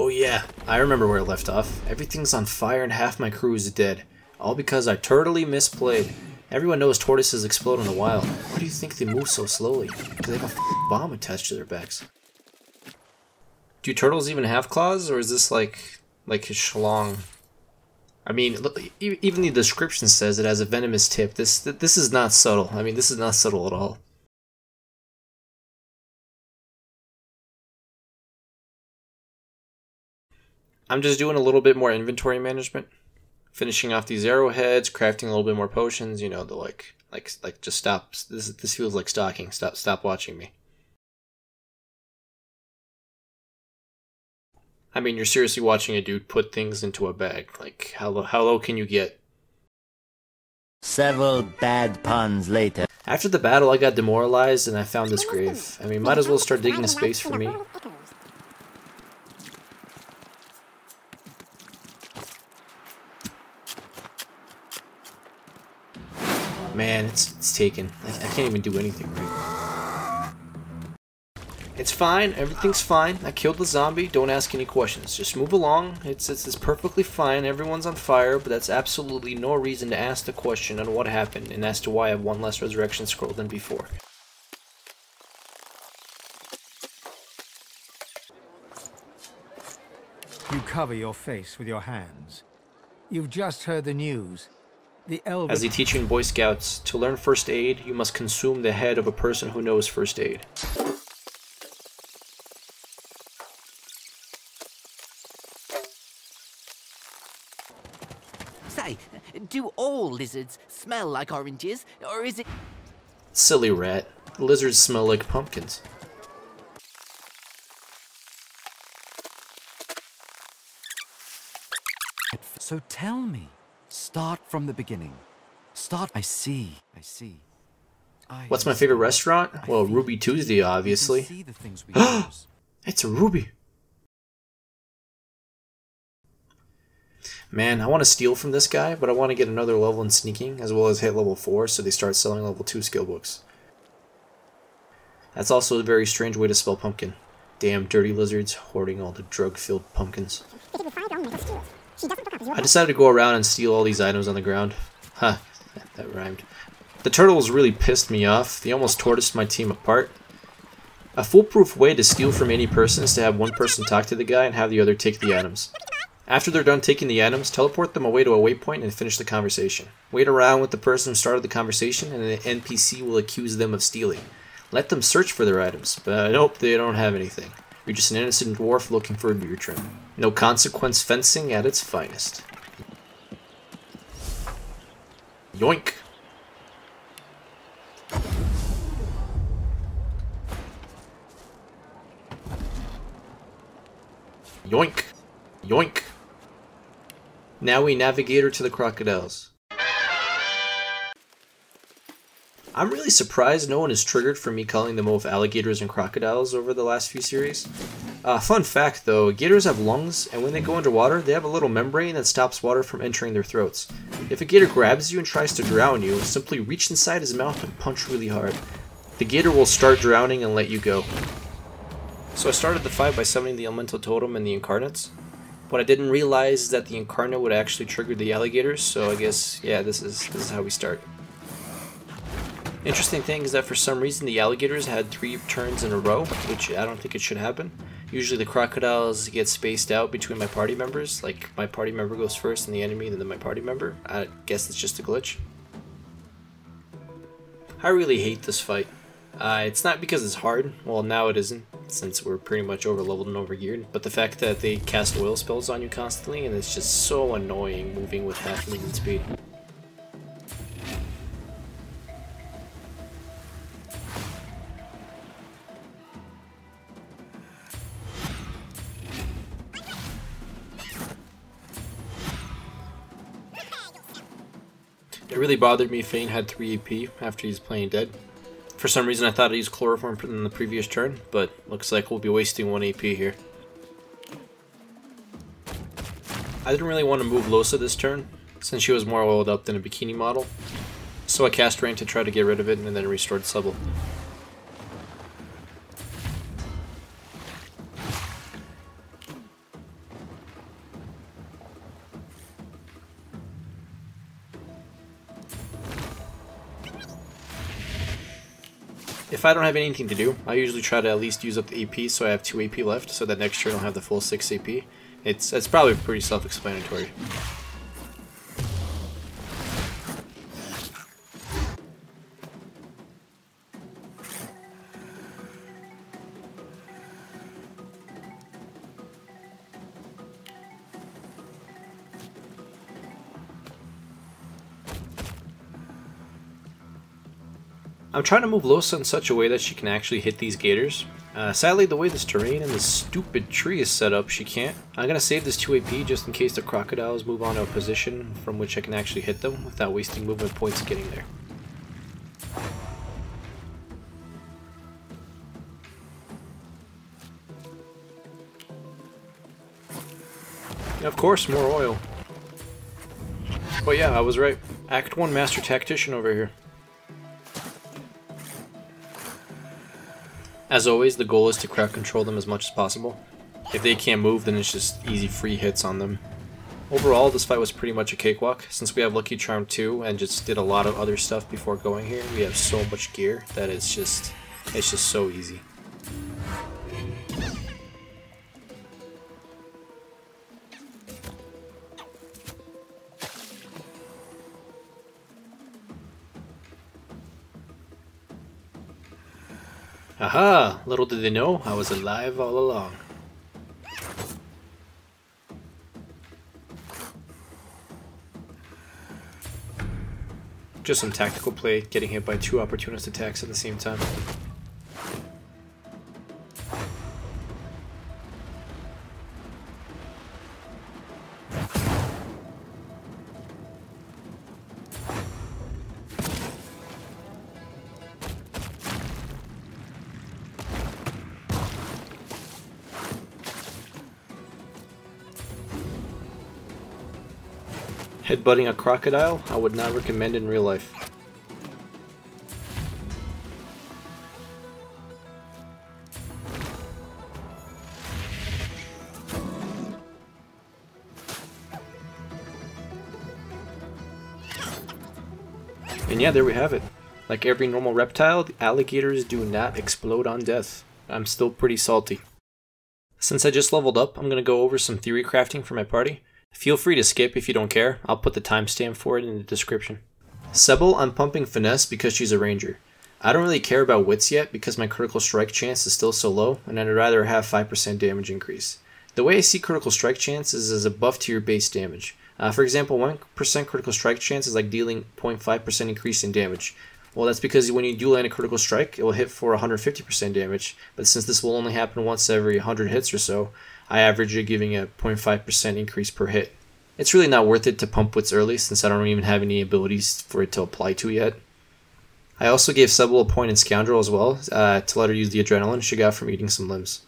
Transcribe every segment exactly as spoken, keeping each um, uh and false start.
Oh yeah, I remember where I left off. Everything's on fire and half my crew is dead. All because I totally misplayed. Everyone knows tortoises explode in the wild. Why do you think they move so slowly? Do they have a f***ing bomb attached to their backs? Do turtles even have claws, or is this like, like his schlong? I mean, look, even the description says it has a venomous tip. This, this is not subtle. I mean, this is not subtle at all. I'm just doing a little bit more inventory management. Finishing off these arrowheads, crafting a little bit more potions, you know, the like, like, like, just stop. This, this feels like stalking. Stop, stop watching me. I mean, you're seriously watching a dude put things into a bag. Like, how low, how low can you get? Several bad puns later. After the battle, I got demoralized and I found this grave. I mean, might as well start digging a space for me. Man, it's, it's taken. I, I can't even do anything right. It's fine. Everything's fine. I killed the zombie. Don't ask any questions. Just move along. It's, it's, it's perfectly fine. Everyone's on fire, but that's absolutely no reason to ask the question on what happened and as to why I have one less resurrection scroll than before. You cover your face with your hands. You've just heard the news. As they teach you in Boy Scouts, to learn first aid, you must consume the head of a person who knows first aid. Say, do all lizards smell like oranges, or is it... Silly rat. Lizards smell like pumpkins. So tell me. Start from the beginning. Start. I see. I see. I What's my favorite restaurant? I well, Ruby Tuesday, obviously. See the things we it's a ruby. Man, I want to steal from this guy, but I want to get another level in sneaking, as well as hit level four, so they start selling level two skill books. That's also a very strange way to spell pumpkin. Damn dirty lizards hoarding all the drug-filled pumpkins. I decided to go around and steal all these items on the ground. Huh, that rhymed. The turtles really pissed me off. They almost tortoised my team apart. A foolproof way to steal from any person is to have one person talk to the guy and have the other take the items. After they're done taking the items, teleport them away to a waypoint and finish the conversation. Wait around with the person who started the conversation and the N P C will accuse them of stealing. Let them search for their items, but nope, they don't have anything. You're just an innocent dwarf looking for a deer trim. No consequence fencing at its finest. Yoink! Yoink! Yoink! Now we navigate her to the crocodiles. I'm really surprised no one is triggered for me calling them both alligators and crocodiles over the last few series. Uh, fun fact though, gators have lungs, and when they go underwater, they have a little membrane that stops water from entering their throats. If a gator grabs you and tries to drown you, simply reach inside his mouth and punch really hard. The gator will start drowning and let you go. So I started the fight by summoning the Elemental Totem and the Incarnates. What I didn't realize is that the Incarnate would actually trigger the alligators, so I guess, yeah, this is, this is how we start. Interesting thing is that for some reason the alligators had three turns in a row, which I don't think it should happen. Usually the crocodiles get spaced out between my party members, like my party member goes first and the enemy and then my party member. I guess it's just a glitch. I really hate this fight. Uh, it's not because it's hard, well now it isn't, since we're pretty much over leveled and over geared, but the fact that they cast oil spells on you constantly and it's just so annoying moving with half movement speed. It really bothered me Fane had three A P after he's playing dead. For some reason I thought I used Chloroform in the previous turn, but looks like we'll be wasting one A P here. I didn't really want to move Lohse this turn, since she was more oiled up than a bikini model. So I cast Rain to try to get rid of it and then restored Sebille. If I don't have anything to do, I usually try to at least use up the A P so I have two A P left, so that next turn I'll have the full six A P. It's, it's probably pretty self-explanatory. I'm trying to move Lohse in such a way that she can actually hit these gators. Uh, sadly, the way this terrain and this stupid tree is set up, she can't. I'm going to save this two A P just in case the crocodiles move on to a position from which I can actually hit them without wasting movement points getting there. And of course, more oil. But yeah, I was right. Act one Master Tactician over here. As always, the goal is to crowd control them as much as possible. If they can't move, then it's just easy free hits on them. Overall, this fight was pretty much a cakewalk. Since we have Lucky Charm too, and just did a lot of other stuff before going here, we have so much gear that it's just, it's just so easy. Aha! Little did they know, I was alive all along. Just some tactical play, getting hit by two opportunist attacks at the same time. Headbutting a crocodile, I would not recommend in real life. And yeah, there we have it. Like every normal reptile, the alligators do not explode on death. I'm still pretty salty. Since I just leveled up, I'm going to go over some theory crafting for my party. Feel free to skip if you don't care, I'll put the timestamp for it in the description. Sebille, I'm pumping Finesse because she's a ranger. I don't really care about wits yet because my critical strike chance is still so low and I'd rather have five percent damage increase. The way I see critical strike chance is as a buff to your base damage. Uh, for example, one percent critical strike chance is like dealing zero point five percent increase in damage. Well, that's because when you do land a critical strike, it will hit for one hundred fifty percent damage, but since this will only happen once every one hundred hits or so, I average it giving a zero point five percent increase per hit. It's really not worth it to pump wits early since I don't even have any abilities for it to apply to yet. I also gave Sebille a point in Scoundrel as well uh, to let her use the adrenaline she got from eating some limbs.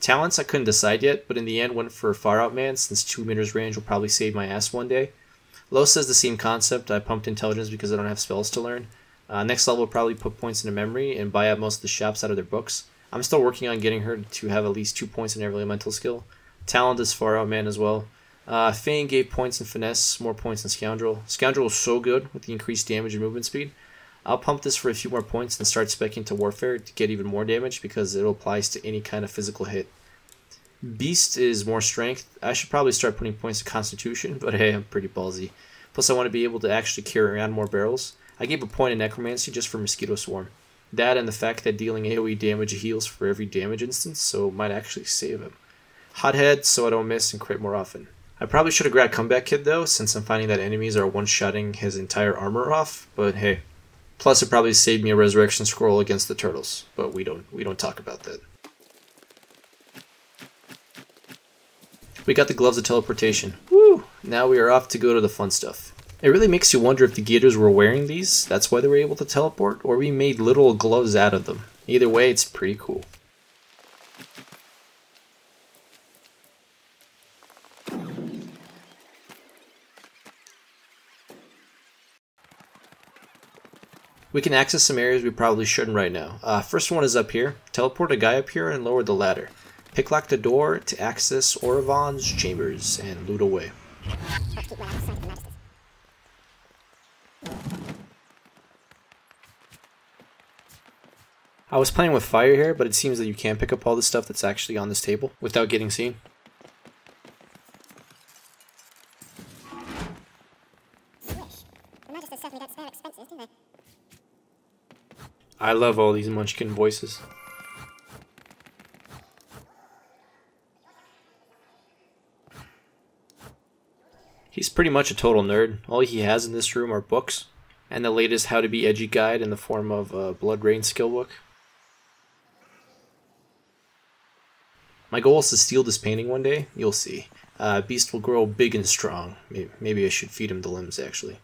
Talents I couldn't decide yet, but in the end went for Far Out Man since two meters range will probably save my ass one day. Lohse says the same concept, I pumped Intelligence because I don't have spells to learn. Uh, next level will probably put points into memory and buy up most of the shops out of their books. I'm still working on getting her to have at least two points in every elemental skill. Talent is Far Out Man as well. Uh, Fane gave points in Finesse, more points in Scoundrel. Scoundrel is so good with the increased damage and movement speed. I'll pump this for a few more points and start speccing to Warfare to get even more damage because it applies to any kind of physical hit. Beast is more strength. I should probably start putting points to Constitution, but hey, I'm pretty ballsy. Plus I want to be able to actually carry around more barrels. I gave a point in Necromancy just for Mosquito Swarm. That and the fact that dealing A O E damage heals for every damage instance, so might actually save him. Hothead, so I don't miss and crit more often. I probably should have grabbed Comeback Kid though, since I'm finding that enemies are one-shotting his entire armor off, but hey. Plus it probably saved me a Resurrection Scroll against the turtles, but we don't, we don't talk about that. We got the Gloves of Teleportation. Woo! Now we are off to go to the fun stuff. It really makes you wonder if the gators were wearing these, that's why they were able to teleport, or we made little gloves out of them. Either way, it's pretty cool. We can access some areas we probably shouldn't right now. Uh, first one is up here. Teleport a guy up here and lower the ladder. Picklock the door to access Orvon's chambers and loot away. I was playing with fire here, but it seems that you can pick up all the stuff that's actually on this table without getting seen. I love all these munchkin voices. He's pretty much a total nerd. All he has in this room are books, and the latest How to Be Edgy guide in the form of a Blood Rain skill book. My goal is to steal this painting one day. You'll see. Uh, Beast will grow big and strong. Maybe, maybe I should feed him the limbs, actually.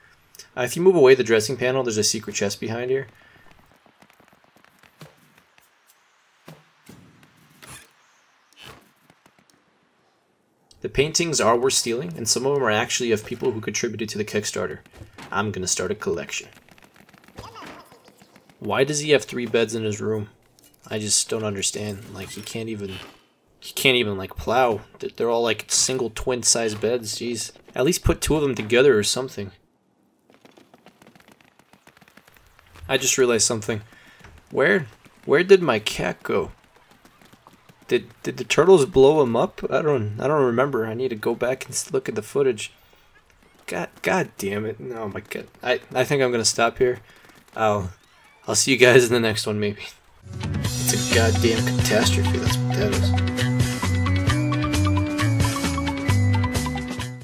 Uh, if you move away the dressing panel, there's a secret chest behind here. The paintings are worth stealing, and some of them are actually of people who contributed to the Kickstarter. I'm gonna start a collection. Why does he have three beds in his room? I just don't understand. Like, he can't even... He can't even, like, plow. They're all, like, single twin-sized beds. Jeez. At least put two of them together or something. I just realized something. Where... Where did my cat go? Did did the turtles blow him up? I don't I don't remember. I need to go back and look at the footage. God God damn it! No, my God. I I think I'm gonna stop here. I'll I'll see you guys in the next one maybe. It's a goddamn catastrophe. That's what that is.